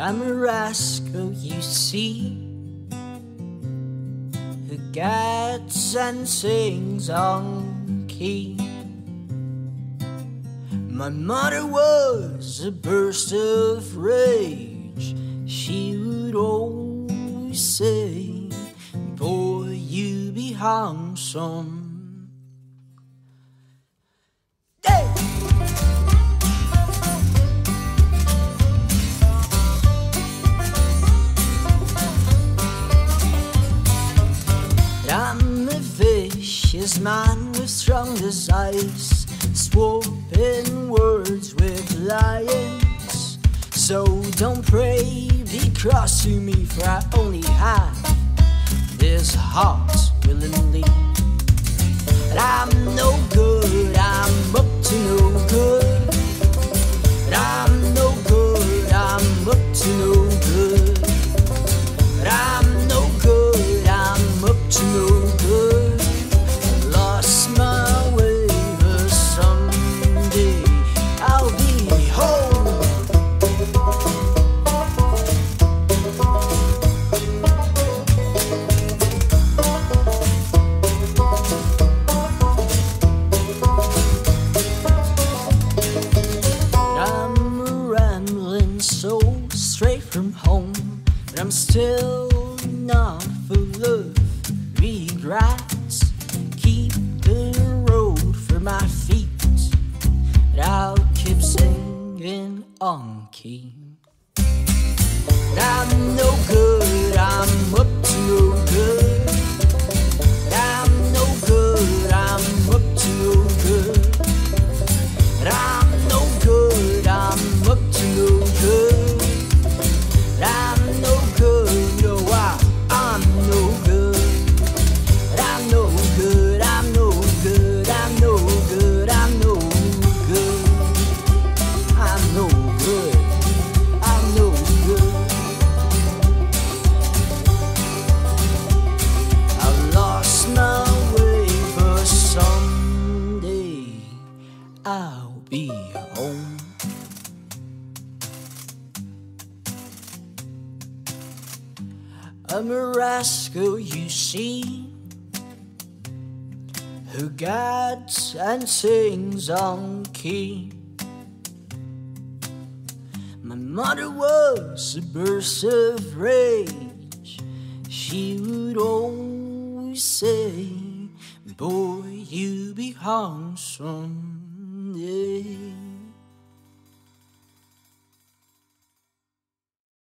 I'm a rascal, you see, who gets and sings on key. My mother was a burst of rage. She would always say, "Boy, you be handsome." This man with strong desires, swapping words with lions. So don't pray, be cross to me, for I only have this heart willingly. And I'm no good, I'm up to no good. And I'm no good, I'm up to no good. And I'm no good, I'm up to no good. From home, but I'm still not full of regrets. Keep the road for my feet, but I'll keep singing on key. But I'm no good, I'm up to no good. But I'm no good, I'm up to no good. But I'm no good, I'm up to no good. I'll be home. I'm a rascal, you see, who gets and sings on key. My mother was a burst of rage. She would always say, "Boy, you be handsome." Yeah.